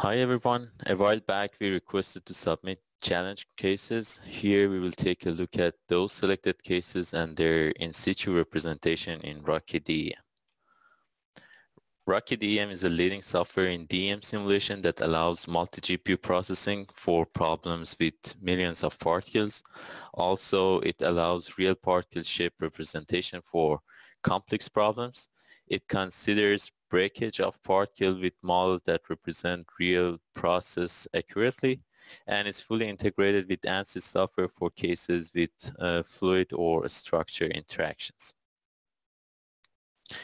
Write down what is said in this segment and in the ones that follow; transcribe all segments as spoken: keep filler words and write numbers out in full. Hi everyone, a while back we requested to submit challenge cases. Here we will take a look at those selected cases and their in situ representation in Rocky D E M. Rocky D E M is a leading software in D E M simulation that allows multi-G P U processing for problems with millions of particles. Also, it allows real particle shape representation for complex problems. It considers breakage of particle with models that represent real process accurately, and is fully integrated with ANSYS software for cases with uh, fluid or structure interactions.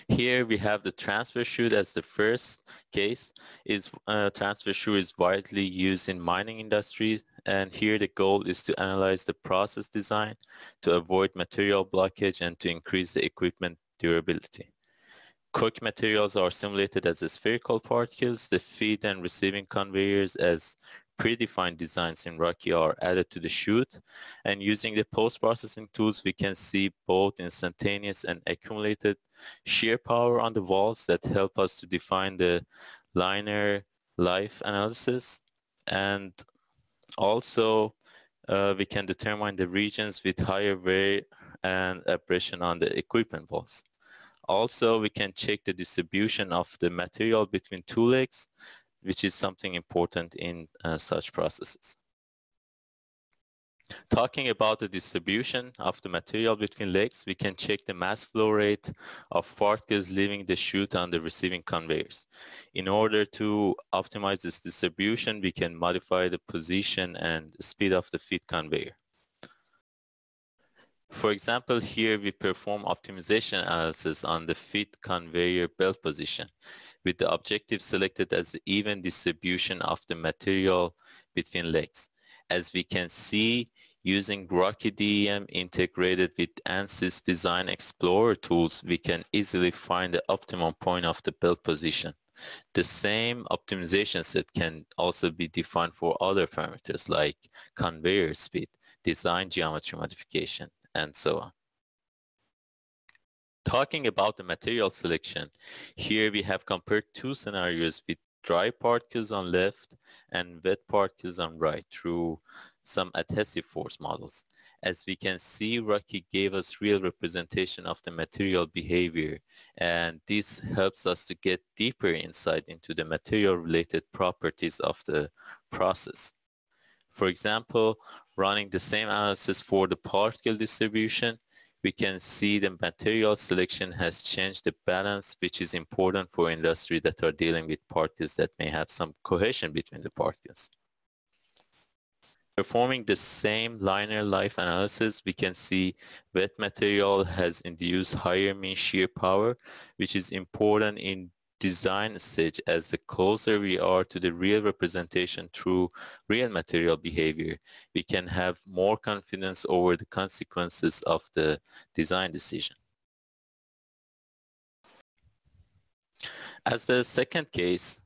Here we have the transfer chute as the first case. Is uh, transfer chute is widely used in mining industry, and here the goal is to analyze the process design to avoid material blockage and to increase the equipment durability. Coke materials are simulated as spherical particles. The feed and receiving conveyors as predefined designs in Rocky are added to the chute, and using the post-processing tools we can see both instantaneous and accumulated shear power on the walls that help us to define the linear life analysis, and also uh, we can determine the regions with higher wear and abrasion on the equipment walls. Also, we can check the distribution of the material between two legs, which is something important in uh, such processes. Talking about the distribution of the material between legs, we can check the mass flow rate of particles leaving the chute on the receiving conveyors. In order to optimize this distribution, we can modify the position and speed of the feed conveyor. For example, here we perform optimization analysis on the feed conveyor belt position, with the objective selected as the even distribution of the material between legs. As we can see, using Rocky D E M integrated with ANSYS Design Explorer tools, we can easily find the optimum point of the belt position. The same optimization set can also be defined for other parameters like conveyor speed, design geometry modification, and so on. Talking about the material selection, here we have compared two scenarios with dry particles on left and wet particles on right through some adhesive force models. As we can see, Rocky gave us real representation of the material behavior, and this helps us to get deeper insight into the material-related properties of the process. For example, running the same analysis for the particle distribution, we can see the material selection has changed the balance, which is important for industry that are dealing with particles that may have some cohesion between the particles. Performing the same linear life analysis, we can see wet material has induced higher mean shear power, which is important in design stage, as the closer we are to the real representation through real material behavior, we can have more confidence over the consequences of the design decision. As the second case,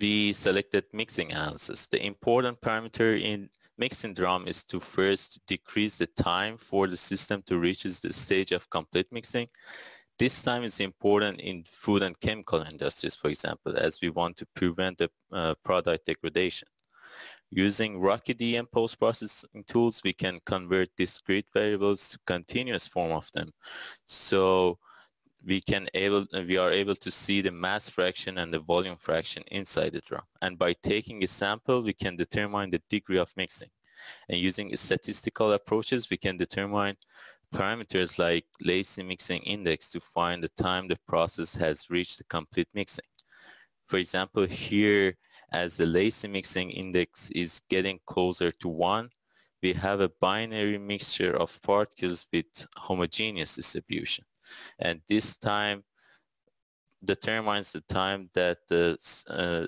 we selected mixing analysis. The important parameter in mixing drum is to first decrease the time for the system to reach the stage of complete mixing. This time is important in food and chemical industries, for example, as we want to prevent the uh, product degradation. Using Rocky D E M post-processing tools, we can convert discrete variables to continuous form of them. So we, can able, we are able to see the mass fraction and the volume fraction inside the drum. And by taking a sample, we can determine the degree of mixing. And using statistical approaches, we can determine parameters like lazy mixing index to find the time the process has reached the complete mixing. For example, here, as the lazy mixing index is getting closer to one, we have a binary mixture of particles with homogeneous distribution. And this time determines the time that the, uh,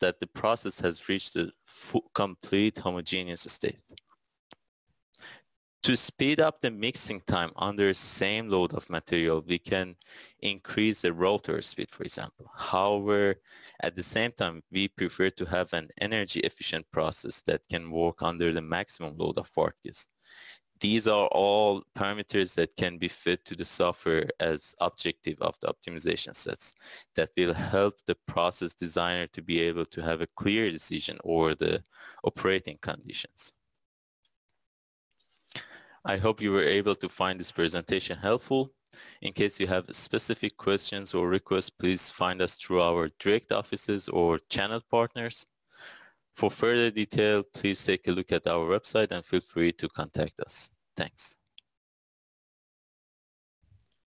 that the process has reached the full, complete homogeneous state. To speed up the mixing time under same load of material, we can increase the rotor speed, for example. However, at the same time, we prefer to have an energy efficient process that can work under the maximum load of particles. These are all parameters that can be fed to the software as objective of the optimization sets that will help the process designer to be able to have a clear decision over the operating conditions. I hope you were able to find this presentation helpful. In case you have specific questions or requests, please find us through our direct offices or channel partners. For further detail, please take a look at our website and feel free to contact us. Thanks.